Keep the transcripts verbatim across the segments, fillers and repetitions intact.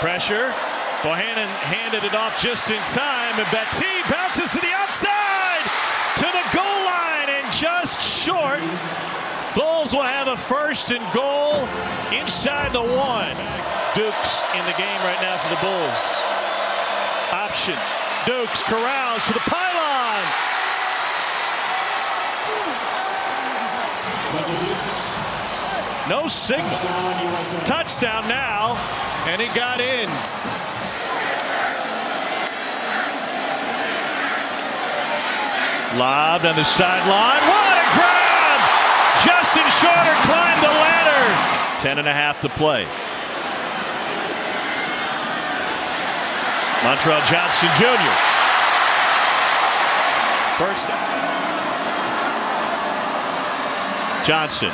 Pressure. Bohannon handed it off just in time, and Batty bounces to the outside to the goal line, and just short. Bulls will have a first and goal inside the one. Dukes in the game right now for the Bulls. Option. Dukes corrals to the pylon. No signal. Touchdown now, and it got in. Lobbed on the sideline. What a grab! Justin Shorter climbed the ladder. Ten and a half to play. Montrell Johnson Junior First down. Johnson.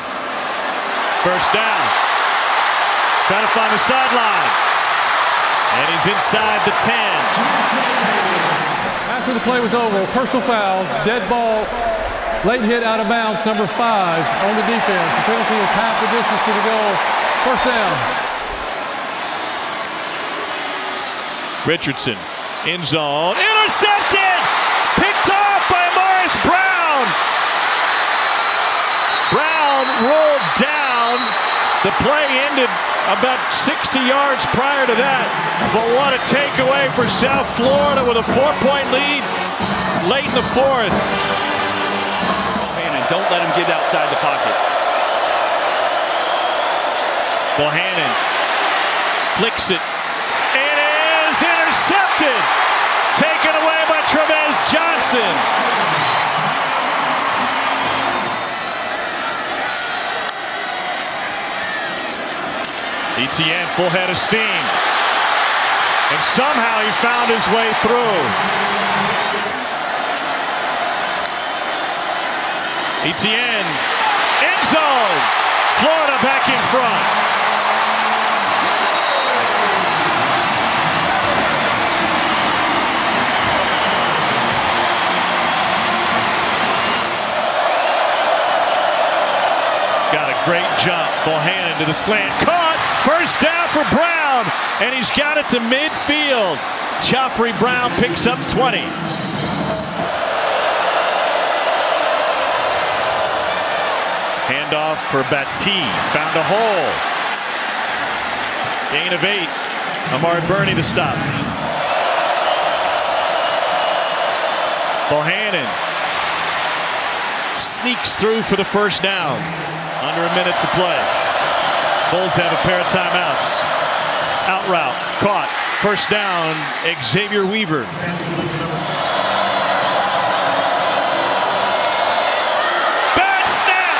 First down. Trying to find the sideline. And he's inside the ten. After the play was over, personal foul, dead ball, late hit out of bounds, number five on the defense. The penalty is half the distance to the goal. First down. Richardson, end zone, intercepted! Picked off by Amari Brown! Brown rolled down. The play ended about sixty yards prior to that. But what a takeaway for South Florida with a four-point lead late in the fourth. Bohannon, don't let him get outside the pocket. Bohannon flicks it. Intercepted, taken away by Travez Johnson. Etienne, full head of steam, and somehow he found his way through. Etienne, end zone, Florida back in front. Got a great jump. Bohannon to the slant. Caught. First down for Brown. And he's got it to midfield. Joffrey Brown picks up twenty. Handoff for Batty. Found a hole. Gain of eight. Amari Burney to stop. Bohannon sneaks through for the first down. Under a minute to play. Bulls have a pair of timeouts. Out route. Caught. First down. Xavier Weaver. Bad snap.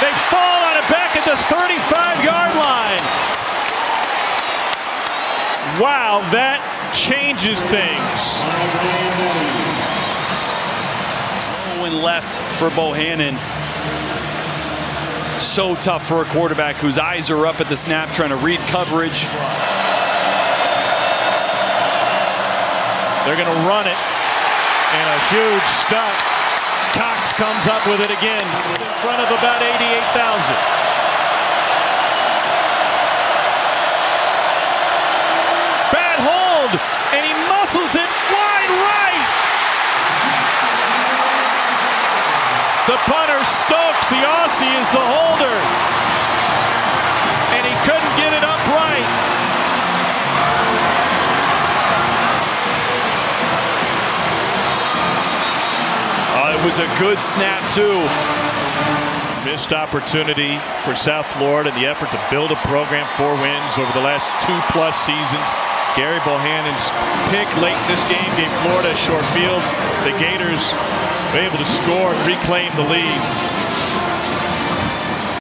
They fall on it back at the thirty-five yard line. Wow, that changes things. One left for Bohannon. So tough for a quarterback whose eyes are up at the snap, trying to read coverage. They're going to run it. And a huge stop. Cox comes up with it again. In front of about eighty-eight thousand. Bad hold. And he muscles it wide right. The punter, Stokes, the Aussie, is the holder. And he couldn't get it upright. Oh, it was a good snap, too. Missed opportunity for South Florida in the effort to build a program, four wins over the last two-plus seasons. Gary Bohannon's pick late in this game gave Florida a short field. The Gators were able to score and reclaim the lead.